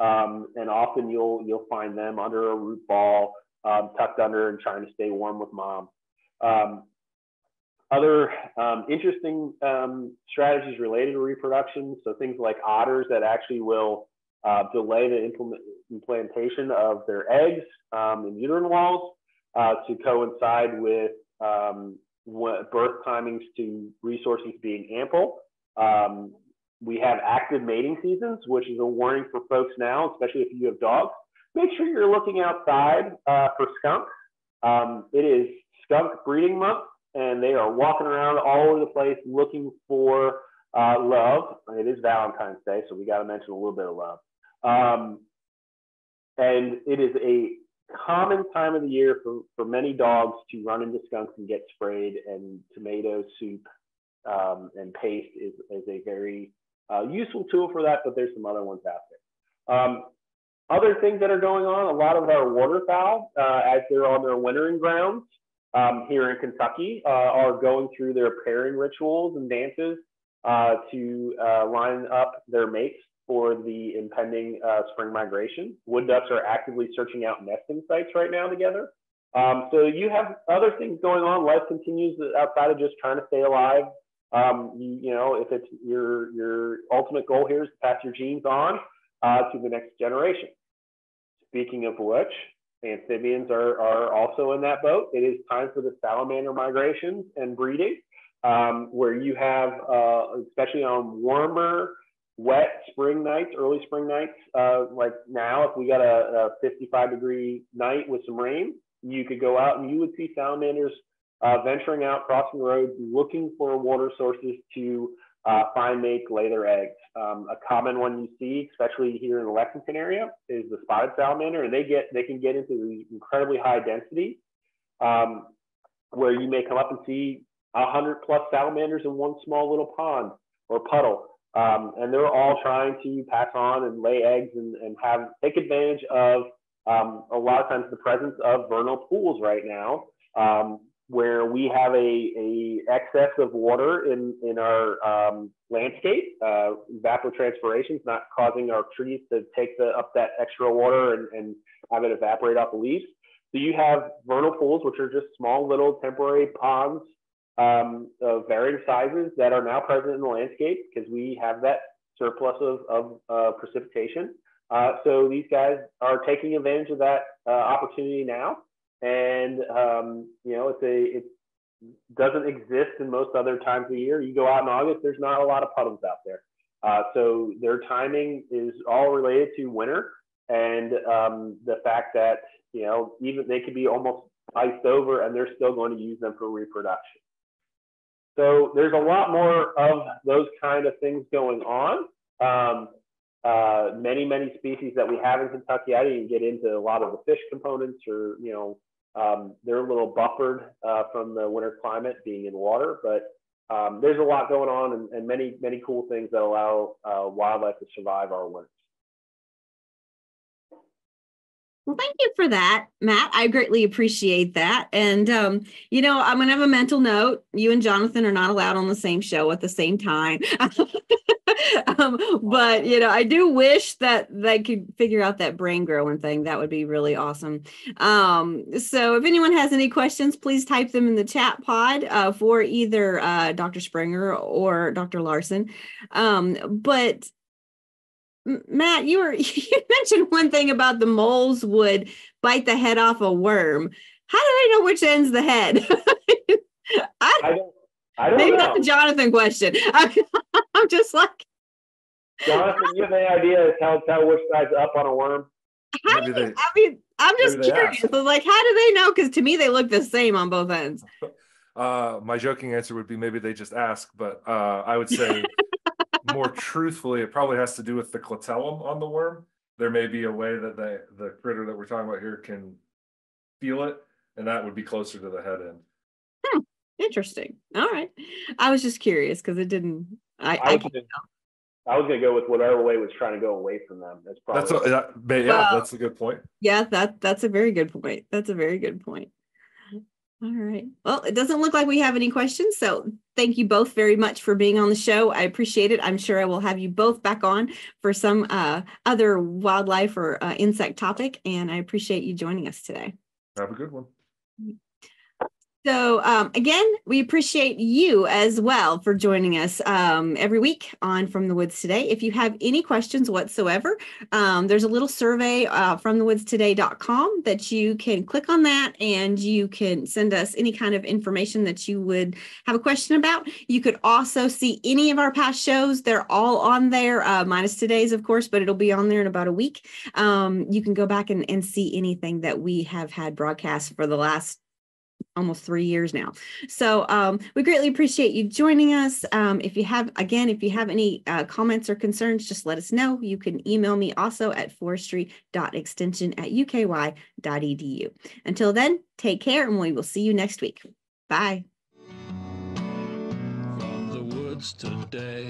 Um, and often you'll you'll find them under a root ball, um, tucked under and trying to stay warm with mom. Um, other um, interesting um, strategies related to reproduction, so things like otters that actually will uh, delay the implement implantation of their eggs um, in uterine walls uh, to coincide with um, birth timings to resources being ample. Um, We have active mating seasons, which is a warning for folks now, especially if you have dogs. Make sure you're looking outside uh, for skunks. Um, it is skunk breeding month, and they are walking around all over the place looking for uh, love. It is Valentine's Day, so we got to mention a little bit of love. Um, and it is a common time of the year for, for many dogs to run into skunks and get sprayed, and tomato soup um, and paste is, is a very Uh, useful tool for that, but there's some other ones out there. Um, other things that are going on, a lot of our waterfowl, uh, as they're on their wintering grounds um, here in Kentucky, uh, are going through their pairing rituals and dances uh, to uh, line up their mates for the impending uh, spring migration. Wood ducks are actively searching out nesting sites right now together. Um, so you have other things going on. Life continues outside of just trying to stay alive. Um, you, you know, if it's your, your ultimate goal here is to pass your genes on uh, to the next generation. Speaking of which, amphibians are, are also in that boat. It is time for the salamander migrations and breeding, um, where you have, uh, especially on warmer, wet spring nights, early spring nights, uh, like now, if we got a, a fifty-five degree night with some rain, you could go out and you would see salamanders Uh, venturing out, crossing roads, looking for water sources to uh, find mates, lay their eggs. Um, a common one you see, especially here in the Lexington area, is the spotted salamander, and they get they can get into these incredibly high densities, um, where you may come up and see a hundred plus salamanders in one small little pond or puddle, um, and they're all trying to pass on and lay eggs and, and have take advantage of um, a lot of times the presence of vernal pools right now. Um, where we have a, a excess of water in, in our um, landscape. Uh, evapotranspiration is not causing our trees to take the, up that extra water and, and have it evaporate off the leaves. So you have vernal pools, which are just small little temporary ponds um, of varying sizes that are now present in the landscape because we have that surplus of, of uh, precipitation. Uh, so these guys are taking advantage of that uh, opportunity now. And, um, you know, it's a, it doesn't exist in most other times of the year. You go out in August, there's not a lot of puddles out there. Uh, so their timing is all related to winter and um, the fact that, you know, even they could be almost iced over and they're still going to use them for reproduction. So there's a lot more of those kind of things going on. Um, Uh, many, many species that we have in Kentucky. I didn't even get into a lot of the fish components or, you know, um, they're a little buffered uh, from the winter climate being in water, but um, there's a lot going on and, and many, many cool things that allow uh, wildlife to survive our winters. Well, thank you for that, Matt. I greatly appreciate that. And, um, you know, I'm going to have a mental note. You and Jonathan are not allowed on the same show at the same time. um, but, you know, I do wish that they could figure out that brain growing thing. That would be really awesome. Um, so if anyone has any questions, please type them in the chat pod uh, for either uh, Doctor Springer or Doctor Larson. Um, but Matt, you were you mentioned one thing about the moles would bite the head off a worm. How do they know which end's the head? I, don't, I don't. I don't Maybe know. That's a Jonathan question. I'm, I'm just like. Jonathan, you have any idea how tell which side's up on a worm? How do they, I mean, I'm just curious. Like, how do they know? Because to me, they look the same on both ends. Uh, my joking answer would be maybe they just ask, but uh, I would say more truthfully, it probably has to do with the clitellum on the worm. There may be a way that they, the critter that we're talking about here can feel it, and that would be closer to the head end. Hmm. Interesting. All right. I was just curious because it didn't. I, I, I can't tell. I was going to go with whatever way was trying to go away from them. That's probably that's a, that, yeah, well, that's a good point. Yeah, that that's a very good point. That's a very good point. All right. Well, it doesn't look like we have any questions. So thank you both very much for being on the show. I appreciate it. I'm sure I will have you both back on for some uh, other wildlife or uh, insect topic. And I appreciate you joining us today. Have a good one. So um, again, we appreciate you as well for joining us um, every week on From the Woods Today. If you have any questions whatsoever, um, there's a little survey uh, from the woods today dot com that you can click on that and you can send us any kind of information that you would have a question about. You could also see any of our past shows. They're all on there, uh, minus today's, of course, but it'll be on there in about a week. Um, you can go back and, and see anything that we have had broadcast for the last almost three years now. So um, we greatly appreciate you joining us. Um, if you have, again, if you have any uh, comments or concerns, just let us know. You can email me also at forestry dot extension at u k y dot e d u. Until then, take care and we will see you next week. Bye. From the woods today.